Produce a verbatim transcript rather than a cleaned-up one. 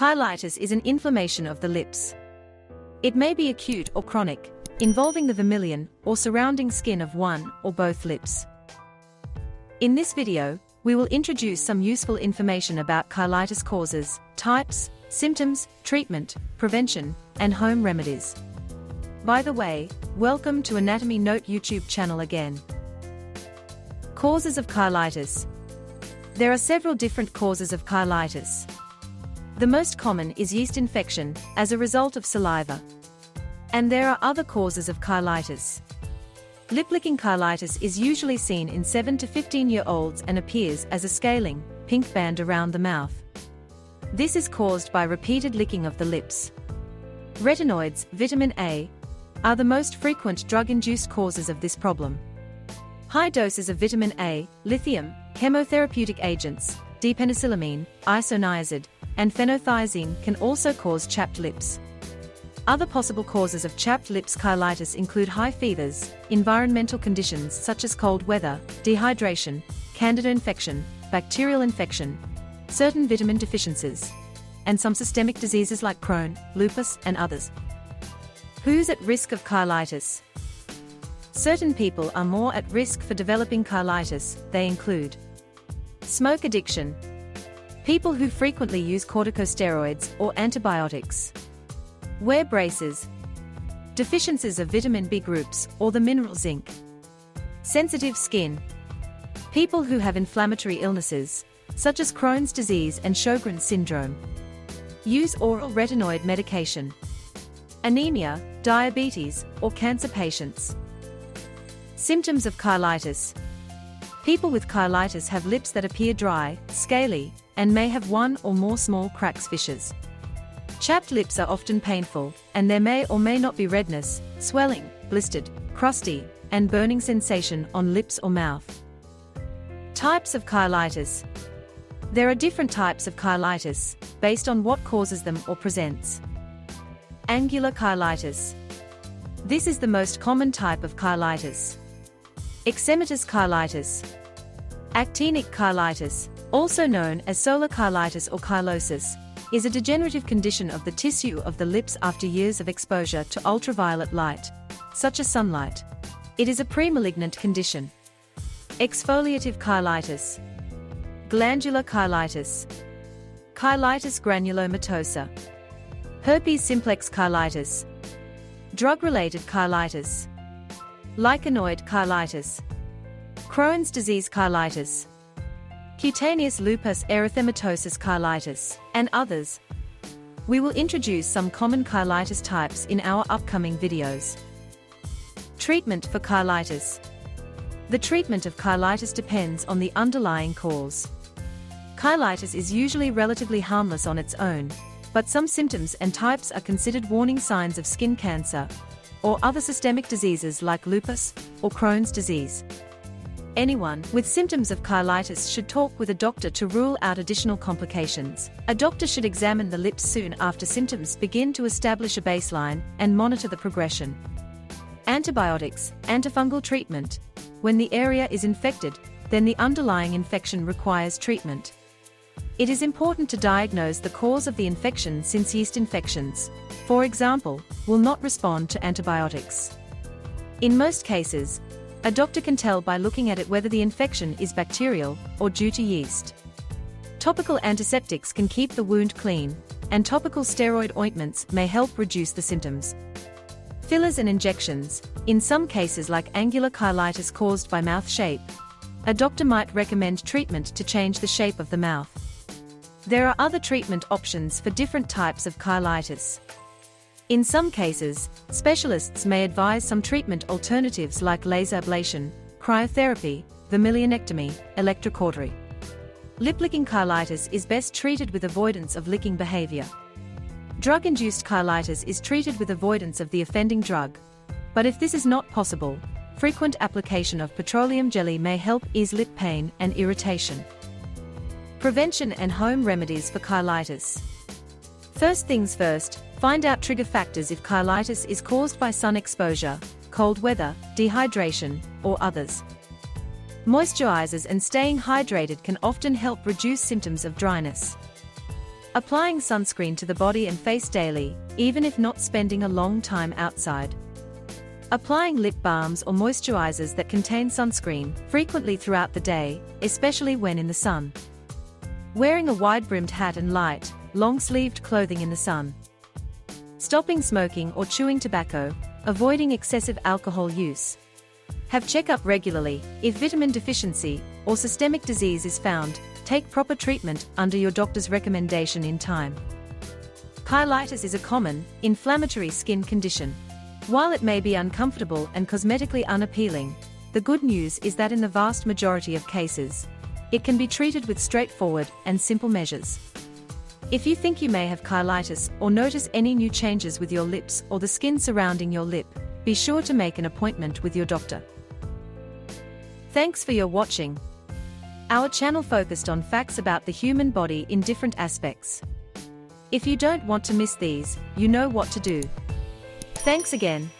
Cheilitis is an inflammation of the lips. It may be acute or chronic, involving the vermilion or surrounding skin of one or both lips. In this video, we will introduce some useful information about cheilitis causes, types, symptoms, treatment, prevention, and home remedies. By the way, welcome to Anatomy Note YouTube channel again. Causes of cheilitis. There are several different causes of cheilitis. The most common is yeast infection, as a result of saliva. And there are other causes of cheilitis. Lip-licking cheilitis is usually seen in seven to fifteen year olds and appears as a scaling, pink band around the mouth. This is caused by repeated licking of the lips. Retinoids, vitamin A, are the most frequent drug-induced causes of this problem. High doses of vitamin A, lithium, chemotherapeutic agents, D-penicillamine, isoniazid, and phenothiazine can also cause chapped lips. Other possible causes of chapped lips cheilitis include high fevers, environmental conditions such as cold weather, dehydration, candida infection, bacterial infection, certain vitamin deficiencies, and some systemic diseases like Crohn's, lupus, and others. Who's at risk of cheilitis? Certain people are more at risk for developing cheilitis. They include smoke addiction, people who frequently use corticosteroids or antibiotics, wear braces, deficiencies of vitamin B groups or the mineral zinc, sensitive skin, people who have inflammatory illnesses, such as Crohn's disease and Sjogren's syndrome, use oral retinoid medication, anemia, diabetes, or cancer patients. Symptoms of cheilitis. People with cheilitis have lips that appear dry, scaly, and may have one or more small cracks, fissures. Chapped lips are often painful, and there may or may not be redness, swelling, blistered, crusty, and burning sensation on lips or mouth. Types of cheilitis. There are different types of cheilitis, based on what causes them or presents. Angular cheilitis. This is the most common type of cheilitis. Eczematous cheilitis. Actinic cheilitis, also known as solar cheilitis or cheilosis, is a degenerative condition of the tissue of the lips after years of exposure to ultraviolet light, such as sunlight. It is a premalignant condition. Exfoliative cheilitis. Glandular cheilitis. Cheilitis granulomatosa. Herpes simplex cheilitis. Drug-related cheilitis. Lichenoid cheilitis. Crohn's disease cheilitis. Cutaneous lupus erythematosus cheilitis, and others. We will introduce some common cheilitis types in our upcoming videos. Treatment for cheilitis. The treatment of cheilitis depends on the underlying cause. Cheilitis is usually relatively harmless on its own, but some symptoms and types are considered warning signs of skin cancer or other systemic diseases like lupus or Crohn's disease. Anyone with symptoms of cheilitis should talk with a doctor to rule out additional complications. A doctor should examine the lips soon after symptoms begin to establish a baseline and monitor the progression. Antibiotics, antifungal treatment. When the area is infected, then the underlying infection requires treatment. It is important to diagnose the cause of the infection since yeast infections, for example, will not respond to antibiotics. In most cases, a doctor can tell by looking at it whether the infection is bacterial or due to yeast. Topical antiseptics can keep the wound clean, and topical steroid ointments may help reduce the symptoms. Fillers and injections, in some cases like angular cheilitis caused by mouth shape, a doctor might recommend treatment to change the shape of the mouth. There are other treatment options for different types of cheilitis. In some cases, specialists may advise some treatment alternatives like laser ablation, cryotherapy, vermilionectomy, electrocautery. Lip-licking cheilitis is best treated with avoidance of licking behavior. Drug-induced cheilitis is treated with avoidance of the offending drug, but if this is not possible, frequent application of petroleum jelly may help ease lip pain and irritation. Prevention and home remedies for cheilitis. First things first, find out trigger factors if cheilitis is caused by sun exposure, cold weather, dehydration, or others. Moisturizers and staying hydrated can often help reduce symptoms of dryness. Applying sunscreen to the body and face daily, even if not spending a long time outside. Applying lip balms or moisturizers that contain sunscreen, frequently throughout the day, especially when in the sun. Wearing a wide-brimmed hat and light, long-sleeved clothing in the sun. Stopping smoking or chewing tobacco, avoiding excessive alcohol use. Have checkup regularly. If vitamin deficiency or systemic disease is found, take proper treatment under your doctor's recommendation in time. Cheilitis is a common, inflammatory skin condition. While it may be uncomfortable and cosmetically unappealing, the good news is that in the vast majority of cases, it can be treated with straightforward and simple measures. If you think you may have cheilitis or notice any new changes with your lips or the skin surrounding your lip, be sure to make an appointment with your doctor. Thanks for your watching. Our channel focused on facts about the human body in different aspects. If you don't want to miss these, you know what to do. Thanks again.